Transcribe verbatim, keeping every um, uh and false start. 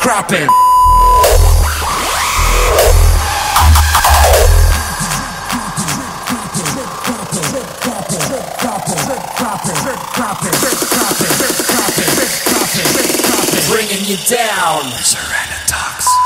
Cropping. Bringing you down. Serenatox.